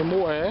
como é.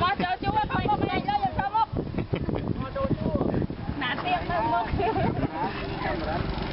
Mà chua chua không có chạy lôi được không? Mà chua chua. Nãy tiêm đâu mất.